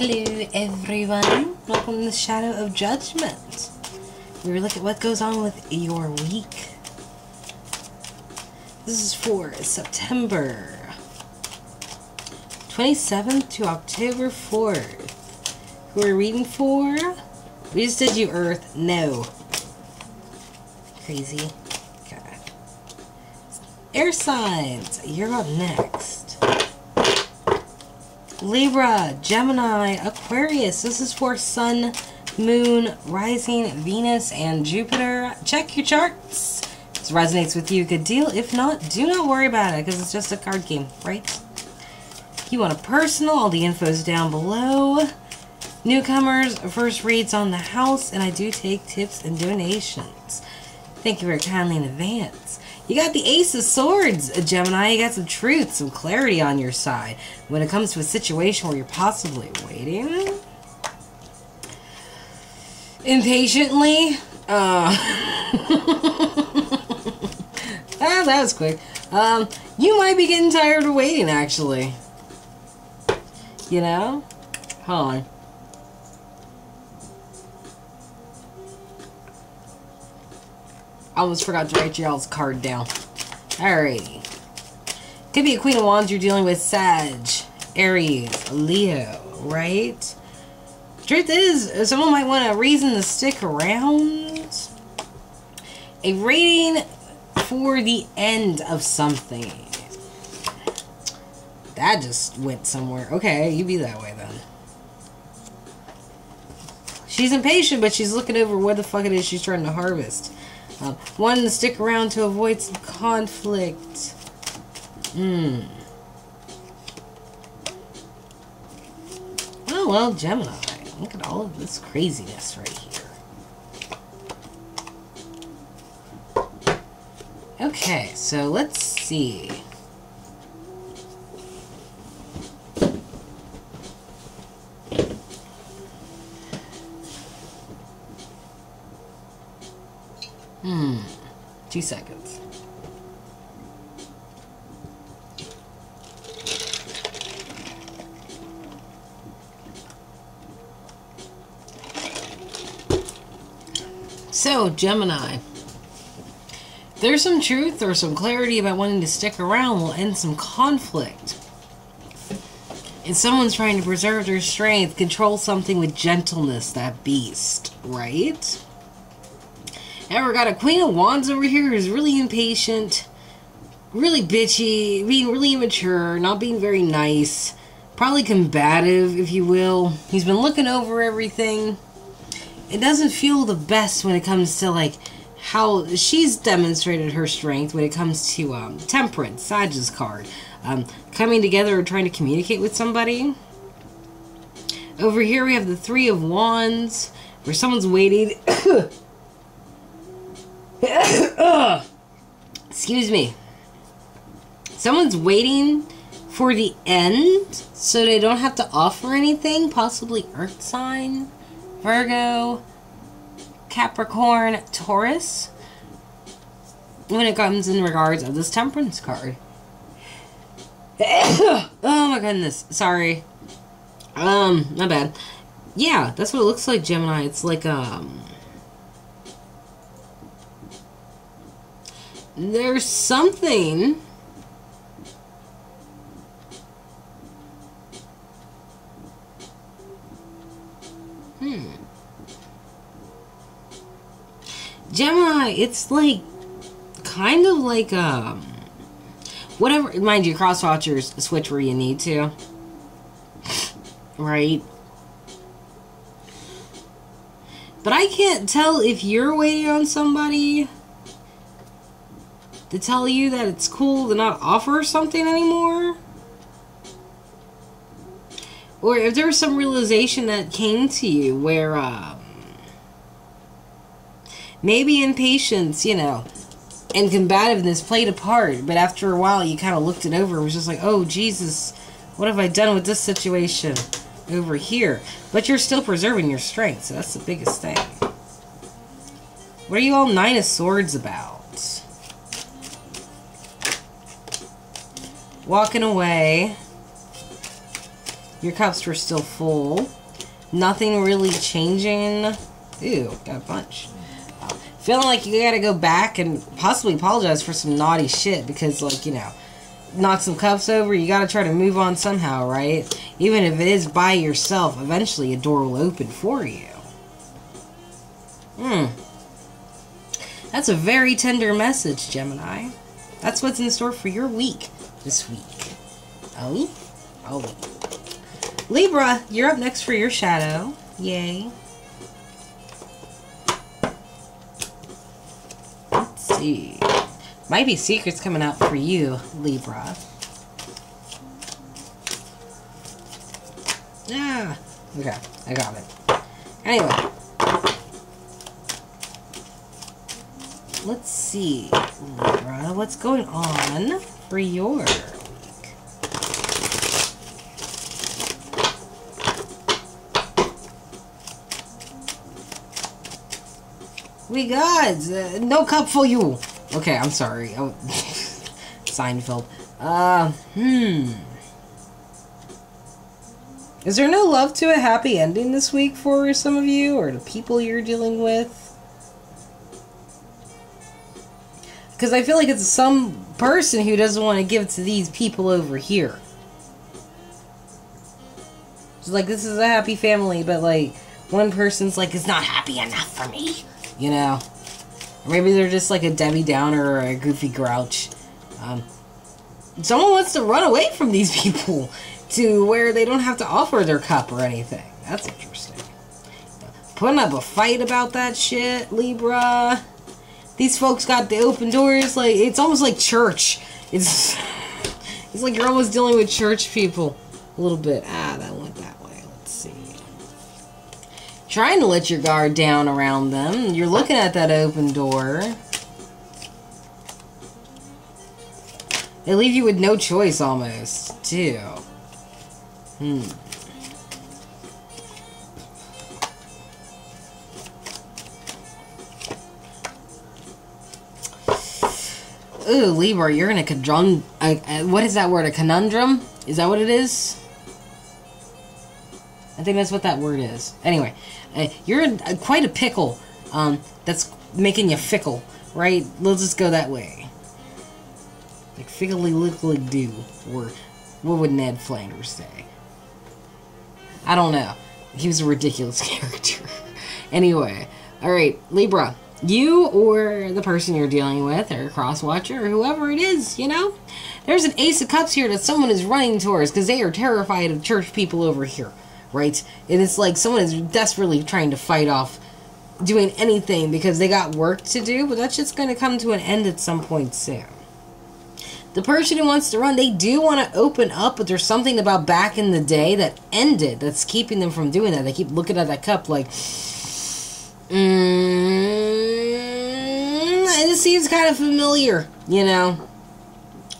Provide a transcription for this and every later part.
Hello everyone, welcome to the Shadow of Judgment. We look at what goes on with your week. This is for September 27th to October 4th. Who are we reading for? We just did you, Earth. No. Crazy. Okay. Air signs, you're up next. Libra, Gemini, Aquarius. This is for Sun, Moon, Rising, Venus, and Jupiter. Check your charts. If this resonates with you, good deal. If not, do not worry about it, because it's just a card game, right? If you want a personal, all the info's down below. Newcomers, first reads on the house, and I do take tips and donations. Thank you very kindly in advance. You got the Ace of Swords, Gemini. You got some truth, some clarity on your side when it comes to a situation where you're possibly waiting impatiently. Ah, that was quick. You might be getting tired of waiting, actually. You know? Hold on. I almost forgot to write y'all's card down. Alrighty. Could be a Queen of Wands you're dealing with. Sag, Aries, Leo, right? Truth is, someone might want a reason to stick around. A rating for the end of something. That just went somewhere. Okay, you be that way then. She's impatient, but she's looking over where the fuck it is she's trying to harvest. Wanting to stick around to avoid some conflict. Oh, well, Gemini. Look at all of this craziness right here. Okay, so let's see. Hmm. 2 seconds. So, Gemini. There's some truth or some clarity about wanting to stick around will end some conflict. And someone's trying to preserve their strength, control something with gentleness, that beast, right? And we got a Queen of Wands over here who's really impatient, really bitchy, being really immature, not being very nice, probably combative, if you will. He's been looking over everything. It doesn't feel the best when it comes to, like, how she's demonstrated her strength when it comes to Temperance, Sag's card, coming together or trying to communicate with somebody. Over here we have the Three of Wands, where someone's waiting... Excuse me. Someone's waiting for the end, so they don't have to offer anything. Possibly Earth sign, Virgo, Capricorn, Taurus. When it comes in regards of this Temperance card. Oh my goodness. Sorry. My bad. Yeah, that's what it looks like, Gemini. It's like there's something Gemini, it's like kind of like whatever, mind you, cross watchers switch where you need to, right? But I can't tell if you're waiting on somebody to tell you that it's cool to not offer something anymore, or if there was some realization that came to you where maybe impatience, you know, and combativeness played a part, but after a while you kind of looked it over and was just like, oh Jesus, what have I done with this situation over here? But you're still preserving your strength, so that's the biggest thing. What are you all Nine of Swords about? Walking away. Your cups were still full. Nothing really changing. Ew, got a bunch. Feeling like you gotta go back and possibly apologize for some naughty shit because, like, you know, knock some cups over, you gotta try to move on somehow, right? Even if it is by yourself, eventually a door will open for you. Hmm. That's a very tender message, Gemini. That's what's in store for your week this week. Oh? Oh. Libra, you're up next for your shadow. Yay. Let's see. Might be secrets coming out for you, Libra. Ah. Okay, I got it. Anyway. Let's see, Libra, what's going on for your week? We got no cup for you. Okay, I'm sorry. Oh, Seinfeld. Is there no love to a happy ending this week for some of you or the people you're dealing with? Because I feel like it's some person who doesn't want to give it to these people over here. It's like, this is a happy family, but like, one person's like, it's not happy enough for me. You know? Or maybe they're just like a Debbie Downer or a goofy grouch. Someone wants to run away from these people to where they don't have to offer their cup or anything. That's interesting. Putting up a fight about that shit, Libra. These folks got the open doors, like, it's almost like church. It's like you're almost dealing with church people a little bit. Ah, that went that way. Let's see. Trying to let your guard down around them. You're looking at that open door. They leave you with no choice almost, too. Hmm. Ooh, Libra, you're in a conundrum. What is that word? A conundrum? Is that what it is? I think that's what that word is. Anyway, you're in quite a pickle. That's making you fickle, right? Let's just go that way. Like fickly lickly do, or what would Ned Flanders say? I don't know. He was a ridiculous character. Anyway, all right, Libra. You or the person you're dealing with or cross-watcher or whoever it is, you know? There's an Ace of Cups here that someone is running towards because they are terrified of church people over here, right? And it's like someone is desperately trying to fight off doing anything because they got work to do, but that's just going to come to an end at some point soon. The person who wants to run, they do want to open up, but there's something about back in the day that ended that's keeping them from doing that. They keep looking at that cup like... And it seems kind of familiar, you know.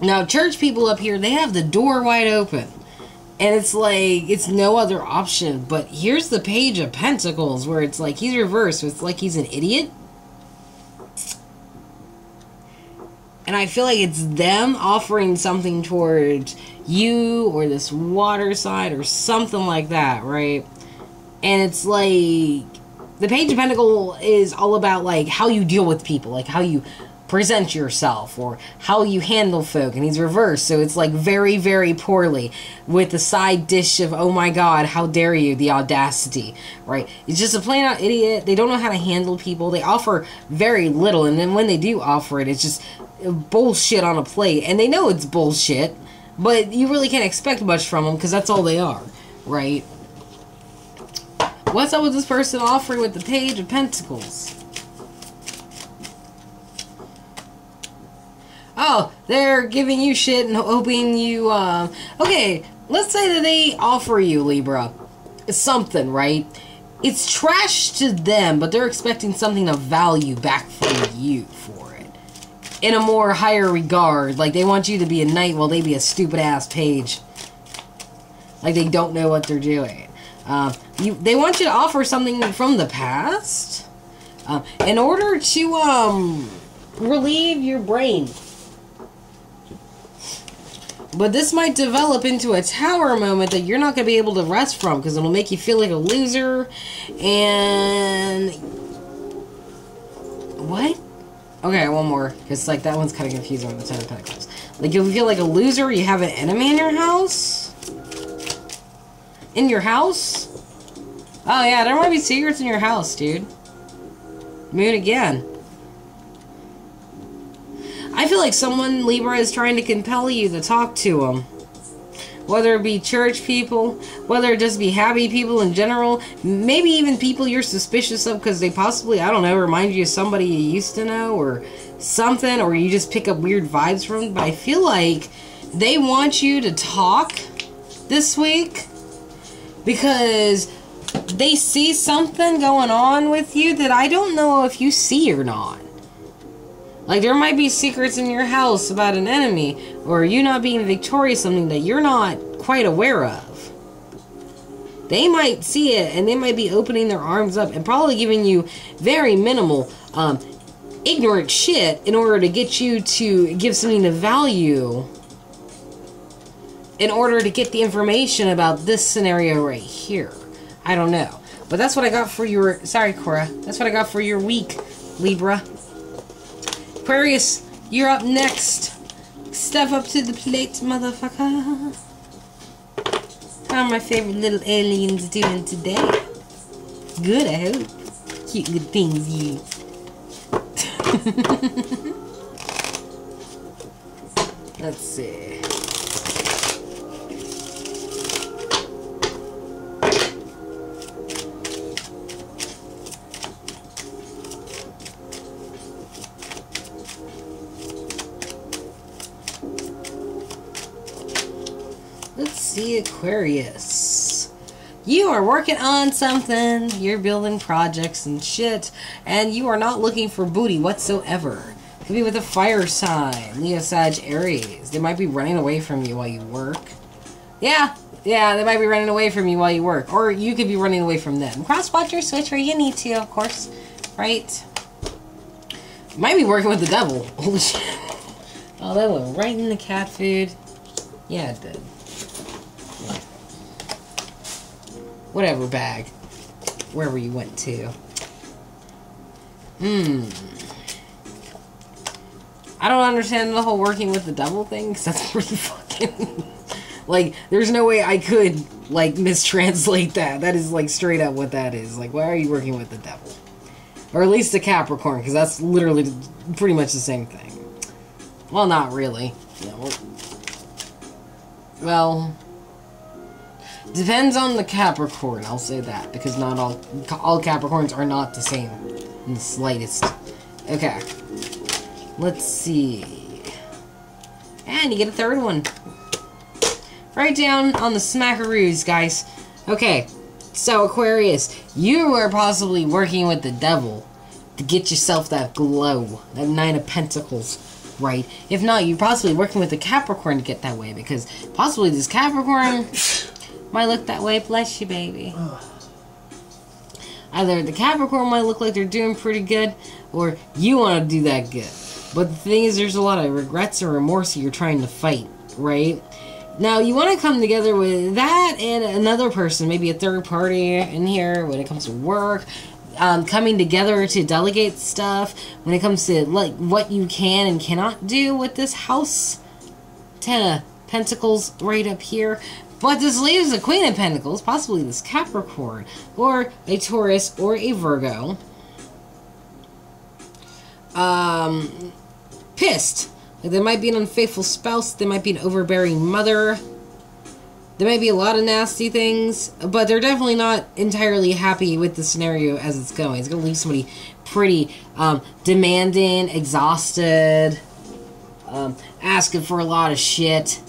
Now, church people up here, they have the door wide open. And it's like, it's no other option. But here's the Page of Pentacles, where it's like, he's reversed. So it's like he's an idiot. And I feel like it's them offering something towards you or this water side or something like that, right? And it's like... The Page of Pentacles is all about, like, how you deal with people, like, how you present yourself, or how you handle folk, and he's reversed, so it's, like, very, very poorly, with the side dish of, oh my god, how dare you, the audacity, right? It's just a plain-out idiot, they don't know how to handle people, they offer very little, and then when they do offer it, it's just bullshit on a plate, and they know it's bullshit, but you really can't expect much from them, because that's all they are, right? What's up with this person offering with the Page of Pentacles? Oh, they're giving you shit and hoping you, Okay, let's say that they offer you, Libra, something, right? It's trash to them, but they're expecting something of value back from you for it. In a more higher regard. Like, they want you to be a knight while they be a stupid-ass page. Like, they don't know what they're doing. They want you to offer something from the past in order to relieve your brain. But this might develop into a tower moment that you're not going to be able to rest from, because it'll make you feel like a loser. And... what? Okay, one more. Because, like, that one's kind of confusing with the Ten of Pentacles. Like, you'll feel like a loser, you have an enemy in your house? In your house? Oh, yeah, there might be secrets in your house, dude. Moon again. I feel like someone, Libra, is trying to compel you to talk to them. Whether it be church people, whether it just be happy people in general, maybe even people you're suspicious of because they possibly, I don't know, remind you of somebody you used to know or something, or you just pick up weird vibes from them. But I feel like they want you to talk this week because they see something going on with you that I don't know if you see or not. Like, there might be secrets in your house about an enemy, or you not being victorious, something that you're not quite aware of. They might see it, and they might be opening their arms up, and probably giving you very minimal, ignorant shit in order to get you to give something of value, in order to get the information about this scenario right here. I don't know. But that's what I got for your... sorry, Cora. That's what I got for your week, Libra. Aquarius, you're up next. Step up to the plate, motherfucker. How are my favorite little aliens doing today? Good, I hope. Cute good things, you. Let's see. Aquarius, you are working on something, you're building projects and shit, and you are not looking for booty whatsoever. Could be with a fire sign, Leo, Sag, Aries. They might be running away from you while you work. Yeah, they might be running away from you while you work, or you could be running away from them. Crosswatch or switch where you need to, of course, right? Might be working with the devil. Holy shit. Oh, that went right in the cat food. Yeah, it did. Whatever bag. Wherever you went to. I don't understand the whole working with the devil thing, because that's pretty fucking... like, there's no way I could, like, mistranslate that. That is, like, straight up what that is. Like, why are you working with the devil? Or at least the Capricorn, because that's literally pretty much the same thing. Well, not really. No. Well... depends on the Capricorn, I'll say that, because not all Capricorns are not the same in the slightest. Okay. Let's see. And you get a third one. Right down on the smackaroos, guys. Okay. So, Aquarius, you are possibly working with the devil to get yourself that glow, that Nine of Pentacles. Right. If not, you're possibly working with the Capricorn to get that way, because possibly this Capricorn might look that way. Bless you, baby. Either the Capricorn might look like they're doing pretty good, or you want to do that good. But the thing is, there's a lot of regrets and remorse that you're trying to fight, right? Now, you want to come together with that and another person, maybe a third party in here when it comes to work. Coming together to delegate stuff when it comes to, like, what you can and cannot do with this house. Ten of Pentacles right up here. But this leaves the Queen of Pentacles, possibly this Capricorn, or a Taurus, or a Virgo. Pissed. Like, there might be an unfaithful spouse, there might be an overbearing mother. There may be a lot of nasty things, but they're definitely not entirely happy with the scenario as it's going. It's going to leave somebody pretty demanding, exhausted, asking for a lot of shit.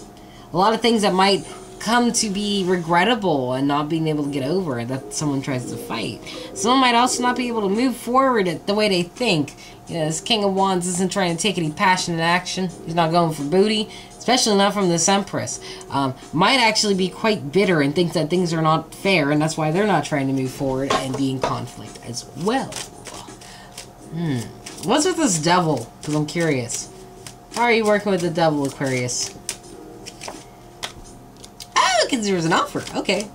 A lot of things that might come to be regrettable and not being able to get over that someone tries to fight. Someone might also not be able to move forward at the way they think. You know, this King of Wands isn't trying to take any passionate action. He's not going for booty. Especially not from this Empress. Might actually be quite bitter and think that things are not fair, and that's why they're not trying to move forward and be in conflict as well. What's with this devil? Because I'm curious. How are you working with the devil, Aquarius? Oh, it considers an offer. Okay.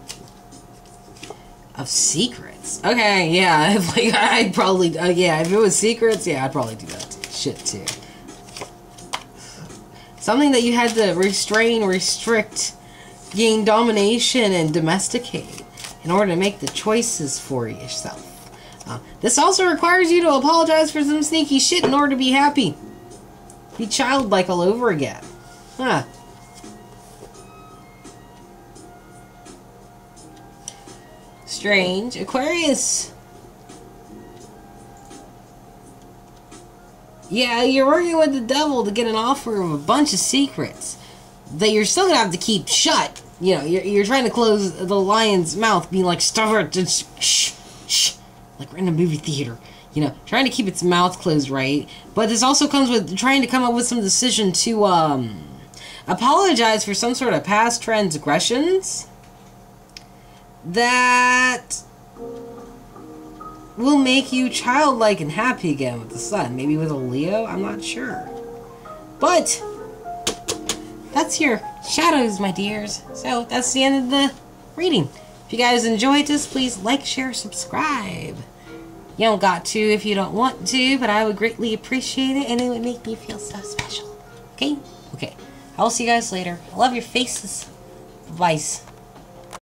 Of secrets. Okay, yeah. Like, I'd probably... yeah, if it was secrets, yeah, I'd probably do that shit, too. Something that you had to restrain, restrict, gain domination, and domesticate in order to make the choices for yourself. This also requires you to apologize for some sneaky shit in order to be happy. Be childlike all over again. Huh. Strange. Aquarius. Yeah, you're working with the devil to get an offer of a bunch of secrets that you're still gonna have to keep shut. You know, you're trying to close the lion's mouth, being like, stop it, shh, shh. Like we're in a movie theater, you know, trying to keep its mouth closed, right? But this also comes with trying to come up with some decision to, apologize for some sort of past transgressions that will make you childlike and happy again with the sun. Maybe with a Leo? I'm not sure. But that's your shadows, my dears. So that's the end of the reading. If you guys enjoyed this, please like, share, subscribe. You don't got to if you don't want to, but I would greatly appreciate it, and it would make me feel so special. Okay? Okay. I will see you guys later. I love your faces. Bye.